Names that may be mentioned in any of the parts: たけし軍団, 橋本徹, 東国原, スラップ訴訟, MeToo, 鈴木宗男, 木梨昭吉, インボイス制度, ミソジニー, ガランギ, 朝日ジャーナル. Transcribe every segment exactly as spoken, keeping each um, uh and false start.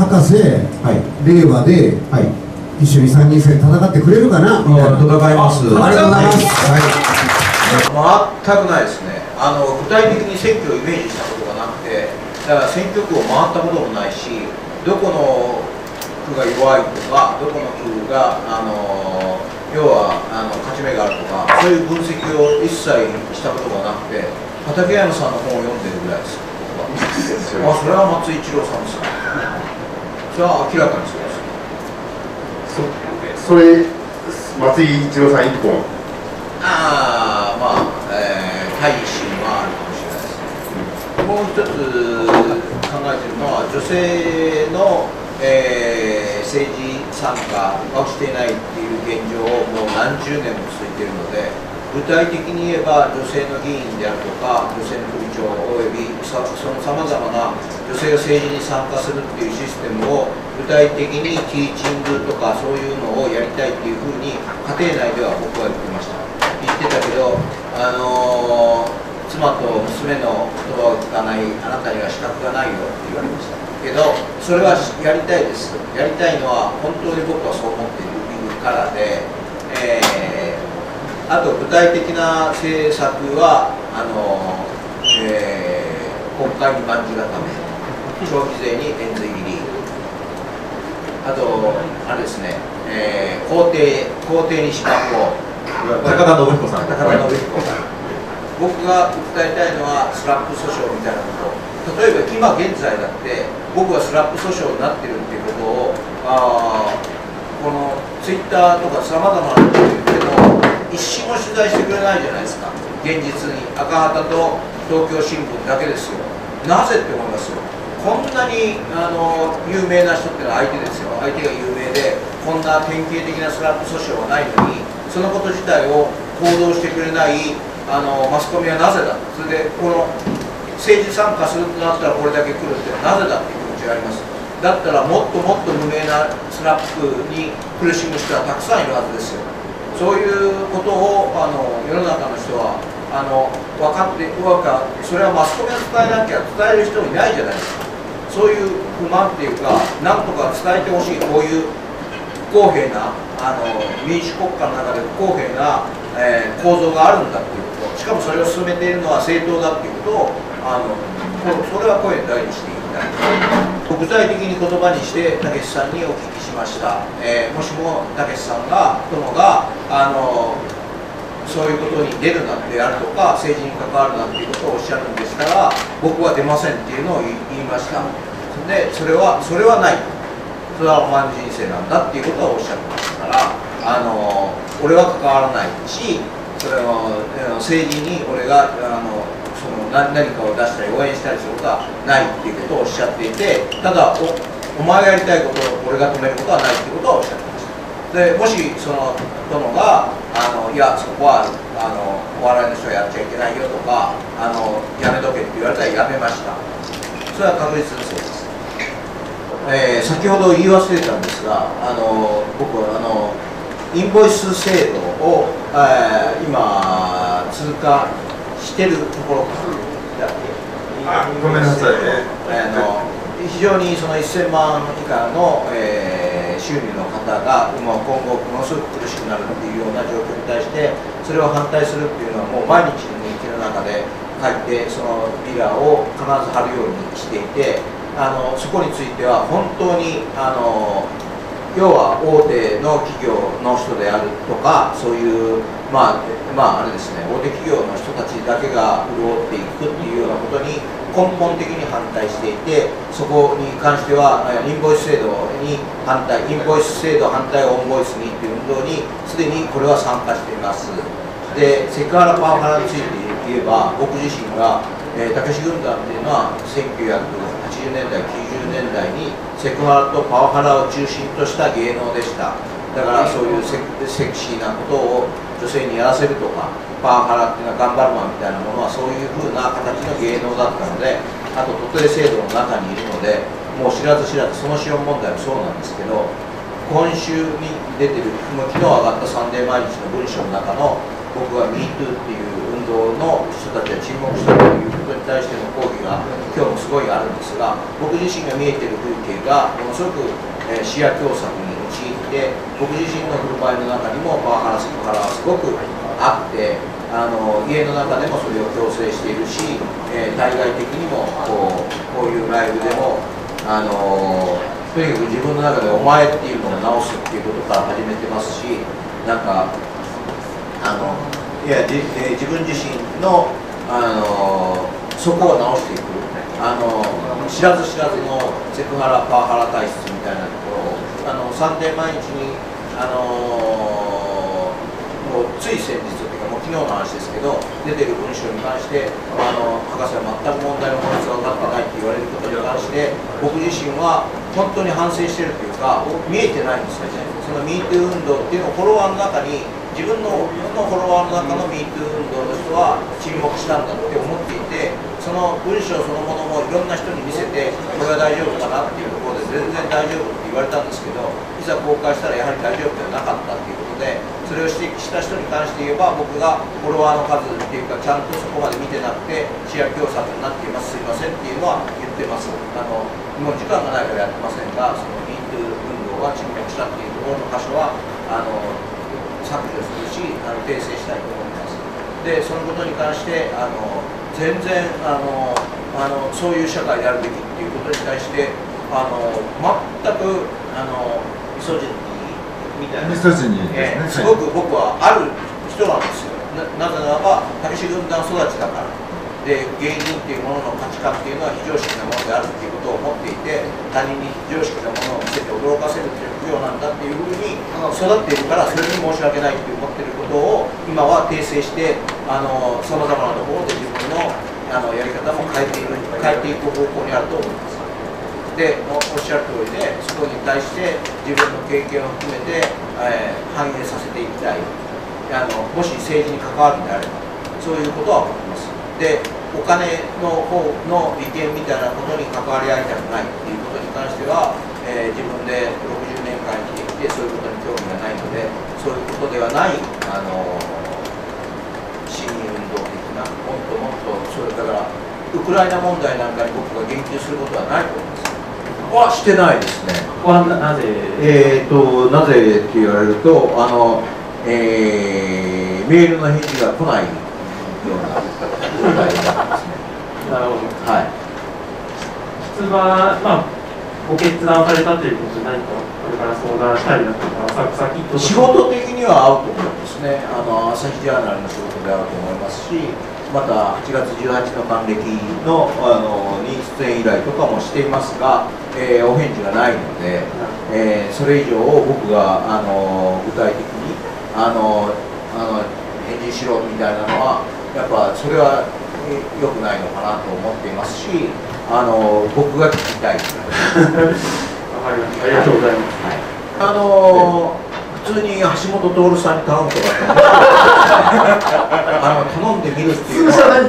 博士、はい、令和で、はい、一緒に参議院選戦ってくれるかな。戦います。ありがとうございます。はい。全くないですね。あの具体的に選挙をイメージしたことがなくて、だから選挙区を回ったこともないし、どこの区が弱いとか、どこの区があの要はあの勝ち目があるとか、そういう分析を一切したことがなくて、畠山さんの本を読んでるぐらいです。あ、それは松井一郎さんですね。それは明らかにそうです。そ, それ松井一郎さん一本。ああ、まあ、えー、大使はあるかもしれないですね。もう一つ考えているのは女性の、えー、政治参加はしていないっていう現状をもう何十年も続いているので。具体的に言えば、女性の議員であるとか、女性の首長およびそのさまざまな女性が政治に参加するっていうシステムを、具体的にティーチングとかそういうのをやりたいっていうふうに、家庭内では僕は言ってました。言ってたけど、あのー、妻と娘の言葉を聞かない、あなたには資格がないよって言われました。けど、それはやりたいです。やりたいのは、本当に僕はそう思っているからで、えーあと具体的な政策はあの、えー、国会にまんじ固め、消費税に延髄切り、あと、あれですね、えー、公邸、公邸に資格を、高田信彦さん、高田信彦さん、僕が訴えたいのはスラップ訴訟みたいなこと、例えば今現在だって、僕はスラップ訴訟になってるっていうことを、あこのツイッターとかさまざまなことを言っても、一瞬も取材してくれないじゃないですか。現実に赤旗と東京新聞だけですよ。なぜって思いますよ。こんなにあの有名な人ってのは相手ですよ。相手が有名でこんな典型的なスラップ訴訟はないのに、そのこと自体を報道してくれないあのマスコミはなぜだ。それでこの政治参加するとなったらこれだけ来るってなぜだっていう気持ちがあります。だったらもっともっと無名なスラップに苦しむ人はたくさんいるはずですよ。そういうことをあの世の中の人はあの分かって、分かって、それはマスコミを伝えなきゃ伝える人もいないじゃないですか。そういう不満っていうか、なんとか伝えてほしい、こういう不公平なあの民主国家の中で不公平な、えー、構造があるんだっていうこと、しかもそれを進めているのは正当だっていうことをあのそれは声に大事にしていきたい。具体的に言葉にして、たけしさんにお聞きしました。えー、もしもたけしさんが、殿が、あのそういうことに出るなんてあるとか、政治に関わるなんていうことをおっしゃるんでしたら、僕は出ませんっていうのを言いました。で、それは、それはない。それはお前の人生なんだっていうことはおっしゃってましたから、あの俺は関わらないし、それは政治に俺が、あのその何かを出したり応援したりすることはないっていうことをおっしゃっていて、ただ お, お前がやりたいことを俺が止めることはないっていうことはおっしゃってました。でもしその殿があの「いやそこはあのお笑いの人はやっちゃいけないよ」とかあの「やめとけ」って言われたらやめました。それは確実にそうです、えー、先ほど言い忘れたんですが、あの僕はあのインボイス制度を、えー、今通過してるところだって、ごめんなさいね、あの非常にそのいっせんまん以下の、えー、収入の方が今後ものすごく苦しくなるっていうような状況に対してそれを反対するっていうのはもう毎日の日記の中で書いて、そのビラを必ず貼るようにしていて、あのそこについては本当にあの要は大手の企業の人であるとか、そういう、まあ、まああれですね、大手企業の人たちだけが潤っていくっていうようなことに根本的に反対していて、そこに関してはインボイス制度に反対、インボイス制度反対オンボイスにっていう運動にすでにこれは参加しています。で、セクハラパワハラについて言えば、僕自身がえー、たけし軍団っていうのはせんきゅうひゃくはちじゅうねんだいきゅうじゅうねんだいにセクハラとパワハラを中心とした芸能でした。だからそういうセクシーなことを女性にやらせるとか、パワハラっていうのは頑張るマンみたいなものはそういう風な形の芸能だったので、あと特定制度の中にいるので、もう知らず知らずその資本問題もそうなんですけど、今週に出てる、昨日上がった「サンデー毎日」の文章の中の僕は「MeToo」っていう運動動の人たちは沈黙したということに対しての抗議が今日もすごいあるんですが、僕自身が見えている風景がものすごく視野狭窄に陥って、僕自身の振る舞いの中にもパワハラセクハラはすごくあって、あの家の中でもそれを強制しているし、えー、対外的にもこう、こういうライブでも、あのー、とにかく自分の中で「お前」っていうのを直すっていうことから始めてますし、なんかあのいや、じえー、自分自身の、あのー、そこを直していく、あのー、知らず知らずのセクハラパワハラ体質みたいなところを「あのサンデー毎日に」あのー、もうつい先日というかもう昨日の話ですけど出てる文章に関して「あの博士は全く問題の本質が分かってない」って言われることに関して僕自身は本当に反省してるというか、見えてないんですよね。そのミートゥー運動っていうのをフォロワーの中に、自分のフォロワーの中の ミートゥー 運動の人は沈黙したんだって思っていて、その文章そのものもいろんな人に見せて、これは大丈夫かなっていうところで全然大丈夫って言われたんですけど、いざ公開したらやはり大丈夫ではなかったっていうことで、それを指摘した人に関して言えば、僕がフォロワーの数っていうか、ちゃんとそこまで見てなくて、視野狭窄になっています、すいませんっていうのは言ってます。あのもう時間がないからやってませんが、その ミートゥー 運動が沈黙したっていうところの箇所は、あの削除するし、あの訂正したいと思います。で、そのことに関して、あの全然あのあのそういう社会であるべきっていうことに対して、あの全くあのミソジニーみたいな、ミソジニーですね。すごく僕はある人なんですよ。な, なぜならば、たけし軍団育ちだから。で、芸人っていうものの価値観っていうのは非常識なものであるっていうことを持っていて、他人に非常識なものを見せて驚かせるっていう副業なんだっていうふうに育っているから、それに申し訳ないって思っていることを今は訂正して、あの様々なところで自分のあのやり方も変えている変えていく方向にあると思います。で、おっしゃる通りで、そこに対して自分の経験を含めて、えー、反映させていきたい、あのもし政治に関わるんであれば、そういうことは思います。で、お金の方の利権みたいなものに関わり合いたくないっていうことに関しては、えー、自分でろくじゅうねんかん生きてきて、そういうことに興味がないので、そういうことではない、あのー、市民運動的な、もっともっと、それからウクライナ問題なんかに僕が言及することはないと思います。はしてないですね。はなぜ？えーと、なぜって言われると、あの、えー、メールの返事が来ないような。なるほど。はい。出馬、まあ、ご決断されたということで、何かこれから相談したりだとか、さっき仕事的には合うと思うんですね。あの朝日ジャーナルの仕事で合うと思いますし、またはちがつじゅうはちにちの還暦のあのに出演依頼とかもしていますが、えー、お返事がないので、えー、それ以上僕があの具体的にあのあの返事しろみたいなのは。やっぱそれは良くないのかなと思っていますし、あの僕が聞きたいです。ありがとうございます。はい、あの普通に橋本徹さんに頼むとかあの頼んでみるっていうのは。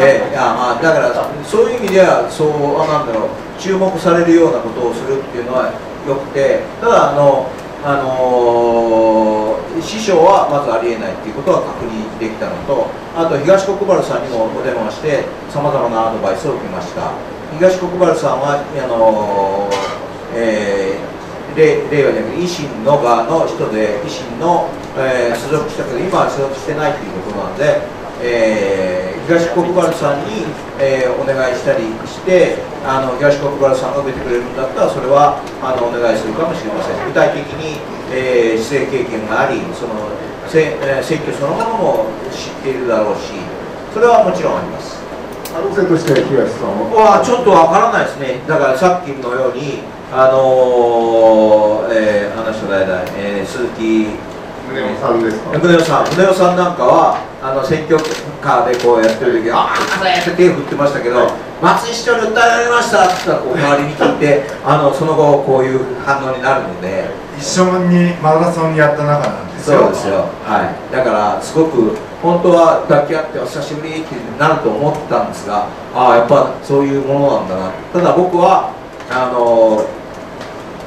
えー、いやまあ、だからそういう意味では、そうなんだろう、注目されるようなことをするっていうのは良くて、ただあの。あのー、師匠はまずありえないということは確認できたのと、あと東国原さんにもお電話してさまざまなアドバイスを受けました。東国原さんはあのーえー、令, 令和じゃなくて維新の側の人で、維新の、えー、所属したけど今は所属してないということなんで、えー、東国原さんに、えー、お願いしたりして、あの東国原さんが出てくれるんだったら、それはあのお願いするかもしれません。具体的に、えー、市政経験があり、そのせ、えー、選挙そのものも知っているだろうし、それはもちろんあります。可能性としては東さんはちょっとわからないですね。だからさっきのように、あのーえー、あの人代々、えー、鈴木宗男さんですか。宗男さん、宗男さんなんかはあの選挙カーでこうやってる時、ああって手振ってましたけど、松井市長に訴えられましたって言ったら、こう周りに聞いて、あのその後こういう反応になるので、一緒にマラソンやった中なんですよ。そうですよ。はい。だからすごく本当は抱き合ってお久しぶりってなると思ったんですが、ああやっぱそういうものなんだな。ただ僕はあの。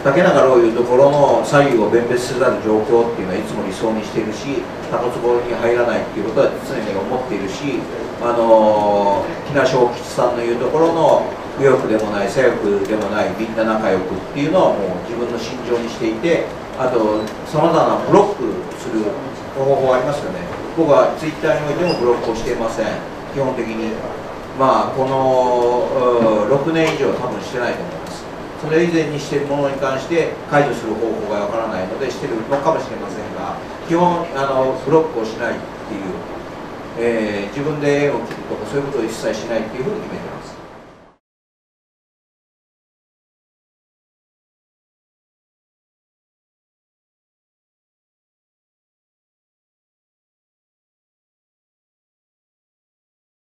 竹中老いうところの左右を弁別せざる状況っていうのはいつも理想にしているし、タコツボに入らないっていうことは常に思っているし、あの木梨昭吉さんのいうところの右翼でもない左翼でもないみんな仲良くっていうのはもう自分の心情にしていて、あとさまざまなブロックする方法ありますよね。僕はツイッターにおいてもブロックをしていません、基本的に。まあこのろくねん以上多分してないと思います。それ以前にしているものに関して解除する方法がわからないのでしているのかもしれませんが、基本あのブロックをしないっていう、えー、自分で縁を切るとかそういうことを一切しないっていうふうに決めてます。